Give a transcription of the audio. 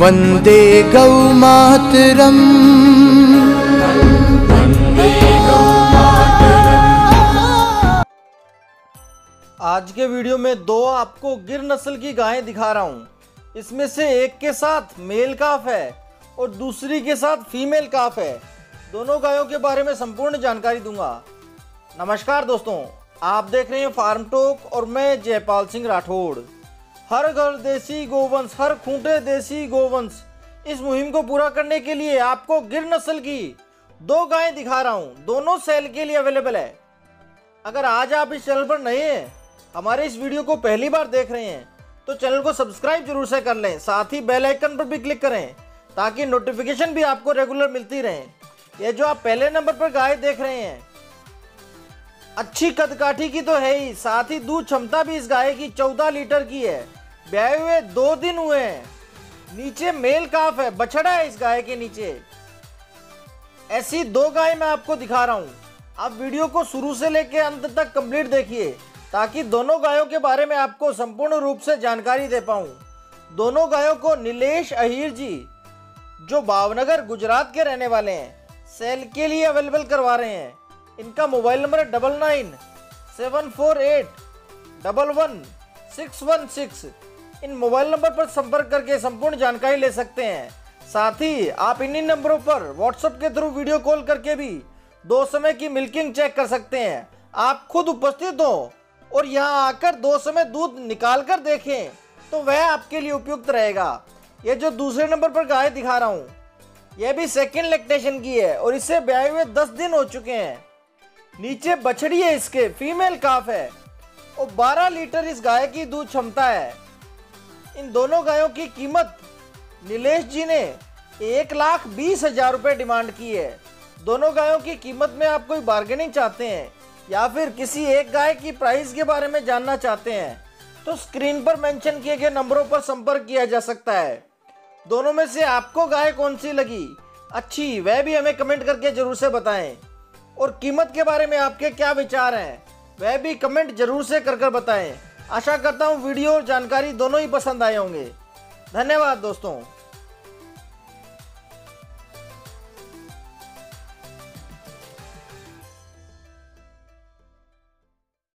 वंदे गौ मातरम। आज के वीडियो में दो आपको गिर नस्ल की गायें दिखा रहा हूं। इसमें से एक के साथ मेल काफ है और दूसरी के साथ फीमेल काफ है। दोनों गायों के बारे में संपूर्ण जानकारी दूंगा। नमस्कार दोस्तों, आप देख रहे हैं फार्म टॉक और मैं जयपाल सिंह राठौड़। हर घर देसी गोवंश, हर खूंटे देसी गोवंश, इस मुहिम को पूरा करने के लिए आपको गिर नस्ल की दो गायें दिखा रहा हूं। दोनों सेल के लिए अवेलेबल है। अगर आज आप इस चैनल पर नए हैं, हमारे इस वीडियो को पहली बार देख रहे हैं, तो चैनल को सब्सक्राइब जरूर से कर लें। साथ ही बेल आइकन पर भी क्लिक करें ताकि नोटिफिकेशन भी आपको रेगुलर मिलती रहे। ये जो आप पहले नंबर पर गाय देख रहे हैं, अच्छी कदकाठी की तो है ही, साथ ही दूध क्षमता भी इस गाय की 14 लीटर की है। ब्याए हुए 2 दिन हुए हैं। नीचे मेल काफ है, बछड़ा है इस गाय के नीचे। ऐसी दो गाय मैं आपको दिखा रहा हूँ। आप वीडियो को शुरू से लेकर अंत तक कंप्लीट देखिए ताकि दोनों गायों के बारे में आपको संपूर्ण रूप से जानकारी दे पाऊँ। दोनों गायों को निलेश अहिर जी, जो भावनगर गुजरात के रहने वाले हैं, सेल के लिए अवेलेबल करवा रहे हैं। इनका मोबाइल नंबर 999748111616। इन मोबाइल नंबर पर संपर्क करके संपूर्ण जानकारी ले सकते हैं। साथ ही आप इन्हीं नंबरों पर व्हाट्सएप के थ्रू वीडियो कॉल करके भी दो समय की मिल्किंग चेक कर सकते हैं। आप खुद उपस्थित हो और यहां आकर दो समय दूध निकाल कर देखें तो वह आपके लिए उपयुक्त रहेगा। यह जो दूसरे नंबर पर गाय दिखा रहा हूँ, यह भी सेकेंड लैक्टेशन की है और इसे ब्याए हुए 10 दिन हो चुके हैं। नीचे बछड़ी है, इसके फीमेल काफ है और 12 लीटर इस गाय की दूध क्षमता है। इन दोनों गायों की कीमत निलेश जी ने 1,20,000 रुपये डिमांड की है। दोनों गायों की कीमत में आप कोई बार्गेनिंग चाहते हैं या फिर किसी एक गाय की प्राइस के बारे में जानना चाहते हैं तो स्क्रीन पर मेंशन किए गए नंबरों पर संपर्क किया जा सकता है। दोनों में से आपको गाय कौन सी लगी अच्छी, वह भी हमें कमेंट करके जरूर से बताएँ और कीमत के बारे में आपके क्या विचार हैं वह भी कमेंट जरूर से कर कर बताएं। आशा करता हूं वीडियो और जानकारी दोनों ही पसंद आए होंगे। धन्यवाद दोस्तों।